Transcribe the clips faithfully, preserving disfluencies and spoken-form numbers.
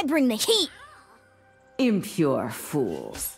I bring the heat! Impure fools.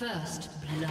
First blood.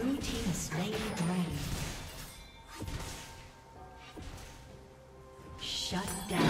Blue team has slain the dragon. Shut down.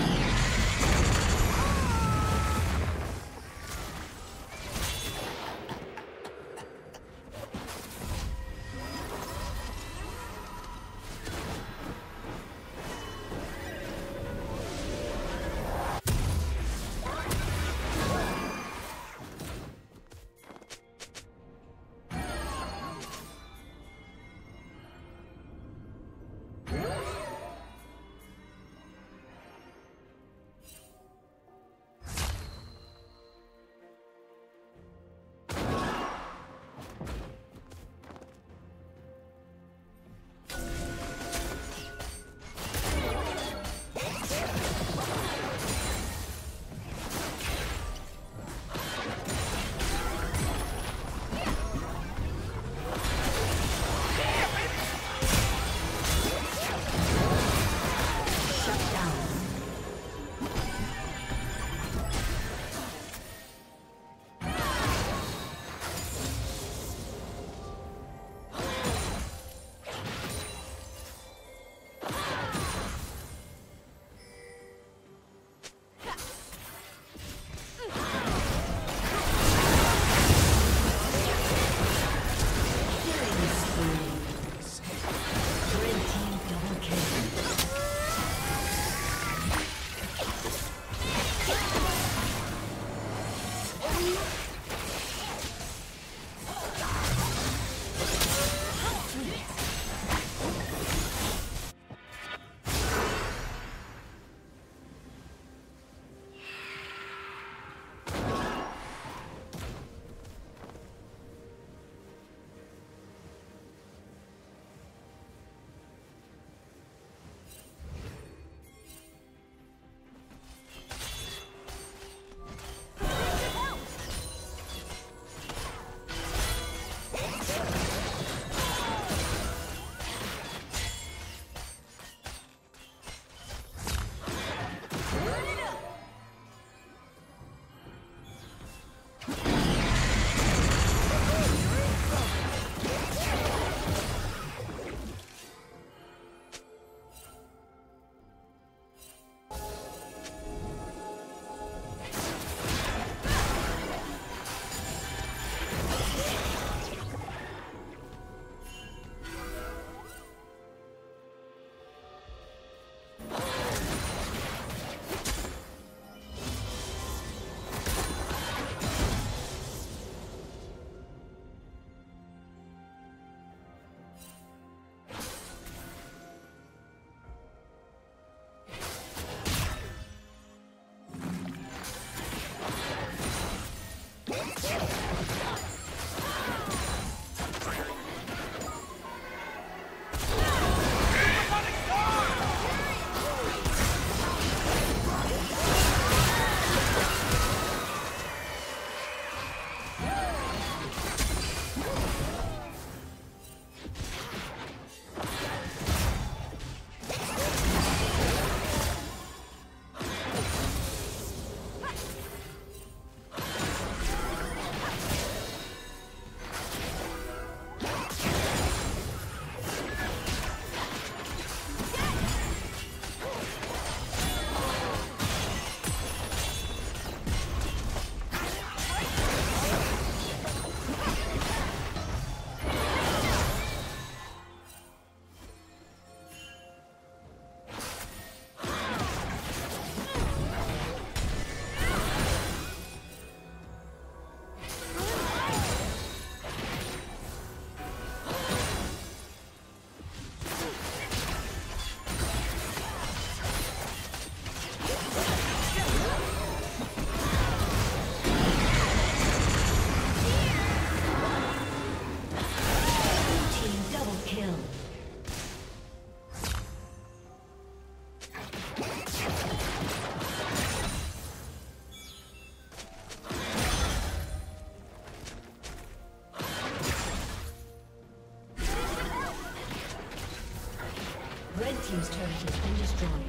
Team's turret has been destroyed.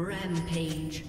Rampage.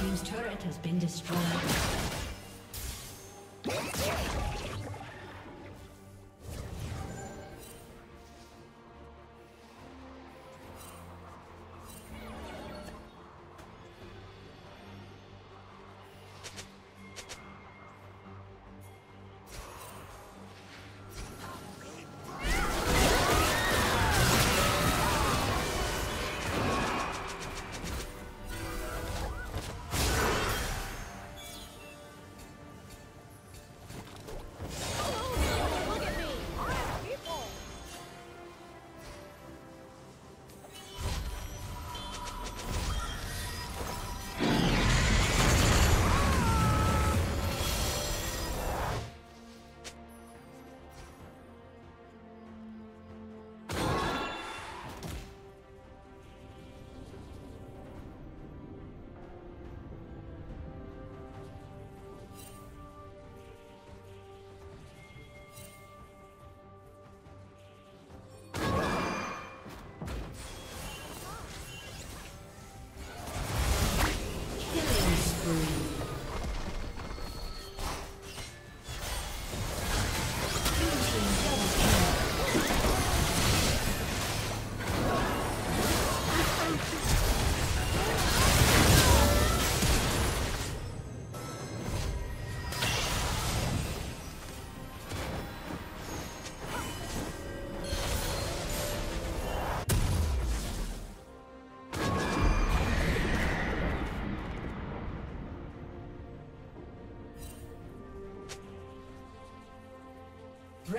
Team's turret has been destroyed. Has been destroyed.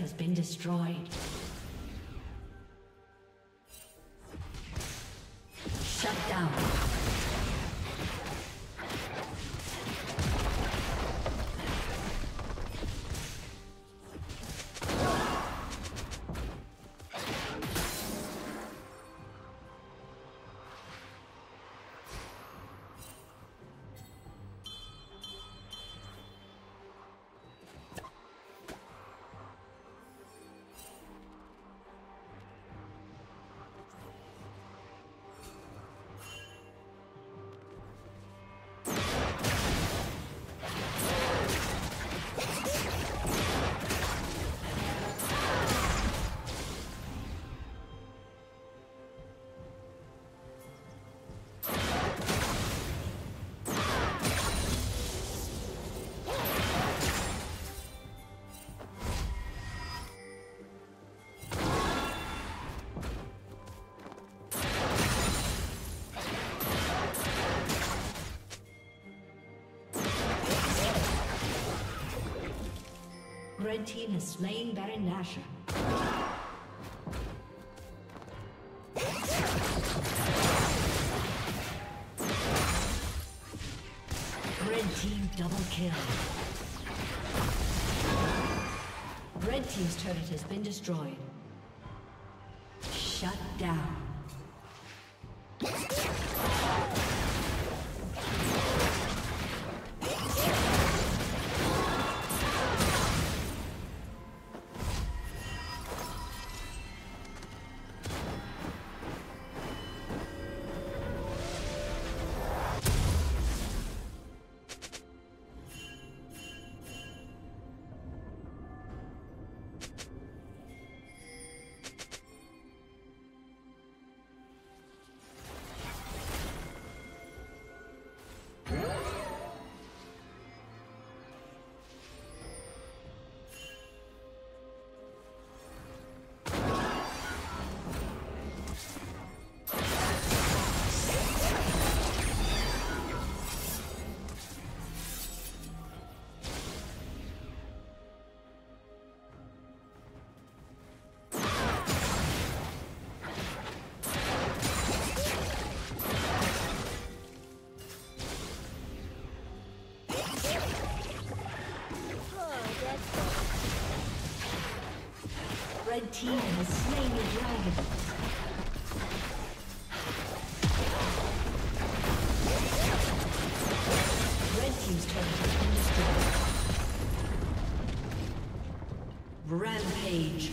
Has been destroyed. Shut down. Red team has slain Baron Nashor. Red team double kill. Red team's turret has been destroyed. Shut down. Red team has slain the dragon. Red team's turret has been destroyed. Rampage.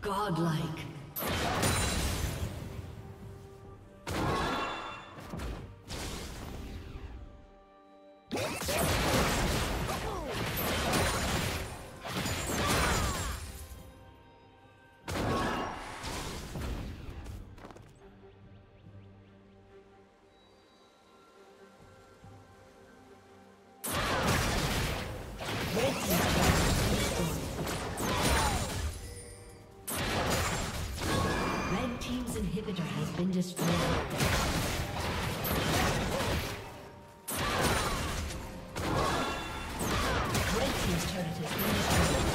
Godlike. Been destroyed. Red team's turret has been destroyed.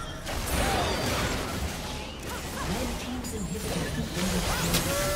Red Team's inhibitor has been destroyed.